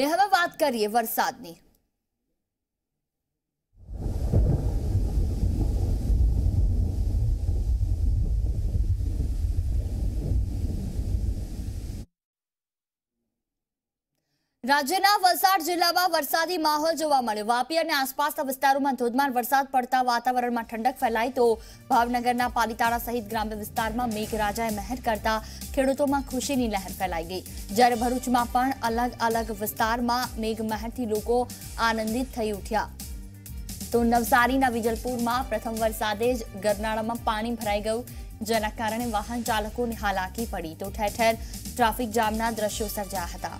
ને હવે વાત કરીએ વરસાદની. રાજ્યના વલસાડ જિલ્લામાં વરસાદી માહોલ જોવા મળ્યો. વાપી અને આસપાસના વિસ્તારોમાં ધોધમાર વરસાદ પડતા વાતાવરણમાં ઠંડક ફેલાઈ તો ભાવનગરના પાલીતાણા સહિત ગ્રામ્ય વિસ્તારમાં મેઘરાજાએ મહેર કરતા ખેડૂતોમાં ખુશીની લહેર ફેલાઈ ગઈ. જ્યારે ભરૂચમાં પણ અલગ અલગ વિસ્તારમાં મેઘમહેરથી લોકો આનંદિત થઈ ઉઠ્યા. તો નવસારીના વિજલપુરમાં પ્રથમ વરસાદે જ ગરનાળામાં પાણી ભરાઈ ગયું, જેના કારણે વાહન ચાલકોને હાલાકી પડી. તો ઠેર ઠેર ટ્રાફિક જામના દ્રશ્યો સર્જાયા હતા.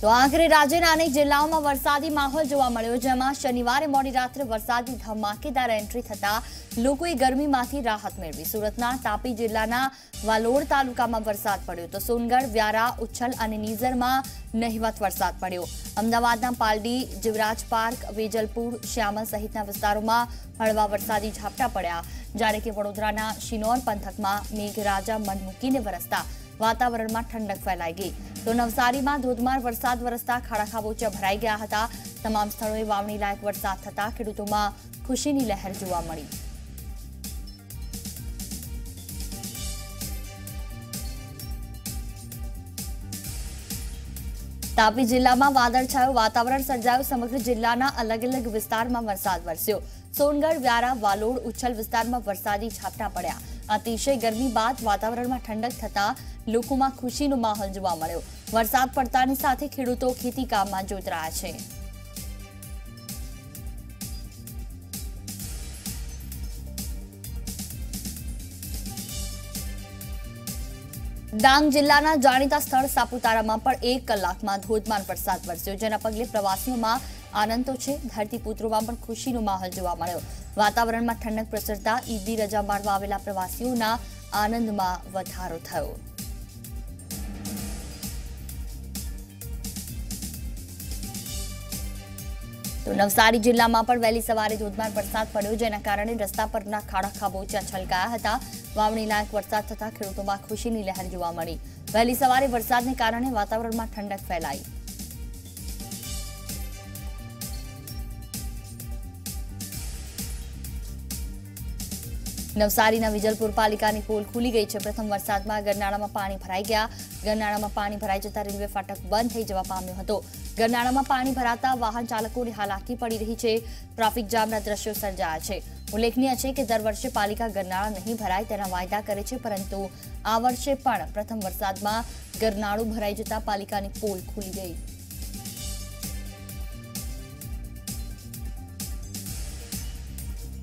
તો આખરે રાજ્યના અનેક જિલ્લાઓમાં વરસાદી માહોલ જોવા મળ્યો, જેમાં શનિવારે મોડી રાત્રે વરસાદી ધમાકેદાર એન્ટ્રી થતા લોકોએ ગરમીમાંથી રાહત મેળવી. સુરતના તાપી જિલ્લાના વાલોડ તાલુકામાં વરસાદ પડ્યો, તો સોનગઢ, વ્યારા, ઉચ્છલ અને નીઝરમાં નહિવત વરસાદ પડ્યો. અમદાવાદના પાલડી, જીવરાજ પાર્ક, વેજલપુર, શ્યામલ સહિતના વિસ્તારોમાં હળવા વરસાદી ઝાપટા પડ્યા. જ્યારે કે વડોદરાના શિનોર પંથકમાં મેઘરાજા મન મૂકીને વરસતા વાતાવરણમાં ઠંડક ફેલાઈ ગઈ. તો નવસારીમાં ધોધમાર વરસાદ વરસતા ખાડા ખાબોચિયા ભરાઈ ગયા હતા. તમામ સ્થળોએ વાવણી લાયક વરસાદ થતા ખેડૂતોમાં ખુશીની લહેર જોવા મળી. તાપી જિલ્લામાં વાદળછાયું વાતાવરણ સર્જાયું. સમગ્ર જિલ્લાના અલગ અલગ વિસ્તારમાં વરસાદ વરસ્યો. સોનગઢ, વ્યારા, વાલોડ, ઉચ્છલ વિસ્તારમાં વરસાદી ઝાપટા પડ્યા. અતિશય ગરમી બાદ વાતાવરણમાં ઠંડક થતા લોકોમાં ખુશીનો માહોલ જોવા મળ્યો. વરસાદ પડતાની સાથે ખેડૂતો ખેતીકામમાં જોતરાયા છે. ડાંગ જિલ્લાના જાણીતા સ્થળ સાપુતારામાં પણ 1 કલાકમાં ધોધમાર વરસાદ વરસ્યો, જેના પગલે પ્રવાસીઓમાં આનંદ તો છે, ધરતીપુત્રોમાં પણ ખુશીનો માહોલ જોવા મળ્યો. વાતાવરણમાં ઠંડક પ્રસરતા ઈદની રજા માણવા આવેલા પ્રવાસીઓના આનંદમાં વધારો થયો. તો નવસારી જિલ્લામાં પણ વહેલી સવારે ધોધમાર વરસાદ પડ્યો, જેના કારણે રસ્તા પરના ખાડા ખાબોચિયા છલકાયા હતા. વાવણી લાયક વરસાદ થતા ખેડૂતોમાં ખુશીની લહેર જોવા મળી. વહેલી સવારે વરસાદને કારણે વાતાવરણમાં ઠંડક ફેલાઈ. નવસારીના વિજલપુર પાલિકાની પોલ ખુલી ગઈ છે. પ્રથમ વરસાદમાં ગરનાળામાં પાણી ભરાઈ ગયા. ગરનાળામાં પાણી ભરાઈ જતા રેલવે ફાટક બંધ થઈ જવા પામ્યો હતો. ગરનાળામાં પાણી ભરાતા વાહન ચાલકોની હાલાકી પડી રહી છે. ટ્રાફિક જામના દ્રશ્યો સર્જાયા છે. ઉલ્લેખનીય છે કે દર વર્ષે પાલિકા ગરનાળા નહીં ભરાય તેના વાયદા કરે છે, પરંતુ આ વર્ષે પણ પ્રથમ વરસાદમાં ગરનાળું ભરાઈ જતા પાલિકાની પોલ ખુલી ગઈ.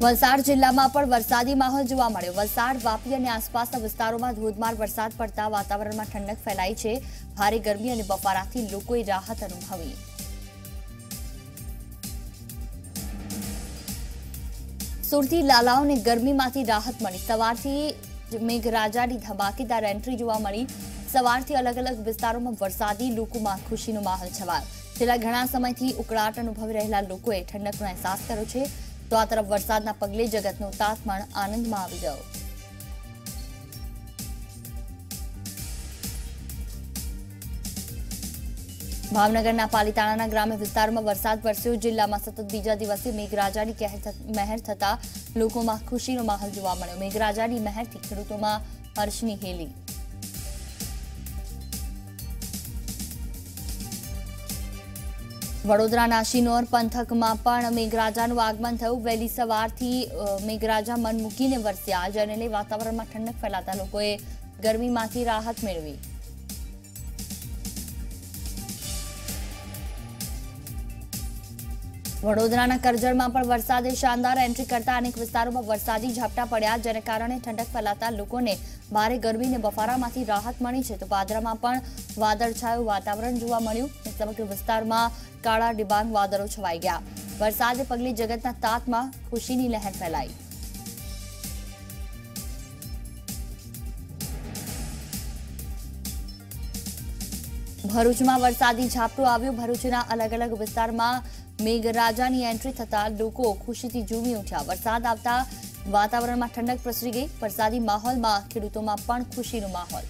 વલસાડ જિલ્લામાં પણ વરસાદી માહોલ જોવા મળ્યો. વલસાડ, વાપી અને આસપાસના વિસ્તારોમાં ધોધમાર વરસાદ પડતા વાતાવરણમાં ઠંડક ફેલાઈ છે. ભારે ગરમી અને બફારાથી લોકોએ રાહત અનુભવી. સુરતી લાલાઓને ગરમીમાંથી રાહત મળી. સવારથી મેઘરાજાની ધમાકેદાર એન્ટ્રી જોવા મળી. સવારથી અલગ અલગ વિસ્તારોમાં વરસાદી લોકોમાં ખુશીનો માહોલ છવાયો. છેલ્લા ઘણા સમયથી ઉકળાટ અનુભવી રહેલા લોકોએ ઠંડકનો અહેસાસ કર્યો છે. તો આ તરફ વરસાદના પગલે જગતનો તાતમાણ આનંદમાં આવી ગયો. ભાવનગરના પાલીતાણાના ગ્રામ્ય વિસ્તારમાં વરસાદ વરસ્યો. જિલ્લામાં સતત બીજા દિવસે મેઘરાજાની મહેર થતા લોકોમાં ખુશીનો માહોલ જોવા મળ્યો. મેઘરાજાની મહેરથી ખેડૂતોમાં હર્ષની હેલી. વડોદરાના શિનોર પંથકમાં પણ મેઘરાજાનું આગમન થયું. વહેલી સવારથી મેઘરાજા મન મૂકીને વરસ્યા, જેને લઈ વાતાવરણમાં ઠંડક ફેલાતા લોકોએ ગરમીમાંથી રાહત મેળવી. વડોદરાના કરજણમાં પણ વરસાદે શાનદાર એન્ટ્રી કરતા અનેક વિસ્તારોમાં વરસાદી ઝાપટા પડ્યા, જેને કારણે ઠંડક ફેલાતા લોકોને ભારે ગરમીને બફારામાંથી રાહત મળી છે. તો પાદરામાં પણ વાદળછાયું વાતાવરણ જોવા મળ્યું. સમગ્ર વિસ્તારમાં કાળા ડિબાંગ વાદળો છવાઈ ગયા. વરસાદને પગલે જગતના તાતમાં ખુશીની લહેર ફેલાઈ. ભરૂચમાં વરસાદી ઝાપટું આવ્યું. ભરૂચના અલગ અલગ વિસ્તારમાં મેઘરાજાની એન્ટ્રી થતા લોકો ખુશીથી ઝૂમી ઉઠ્યા। વરસાદ આવતા વાતાવરણમાં ઠંડક પ્રસરી ગઈ। વરસાદી માહોલમાં ખેડૂતોમાં પણ ખુશીનો માહોલ।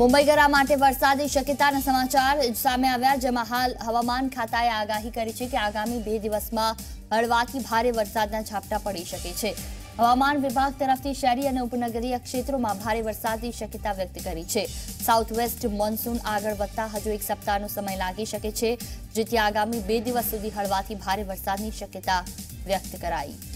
મુંબઈગરા માટે વરસાદની શક્યતાના સમાચાર સામે આવ્યા, જેમાં હાલ હવામાન ખાતાએ આગાહી કરી છે કે આગામી 2 દિવસમાં હળવાથી ભારે વરસાદના ઝાપટા પડી શકે છે। હવામાન વિભાગ તરફથી શહેરી અને ઉપનગરીય ક્ષેત્રોમાં ભારે વરસાદની શક્યતા વ્યક્ત કરી છે। સાઉથ વેસ્ટ મોન્સૂન આગળ વધતા હજુ 1 સપ્તાહનો સમય લાગી શકે છે, જેથી આગામી 2 દિવસ સુધી હળવાથી ભારે વરસાદની શક્યતા વ્યક્ત કરાઈ।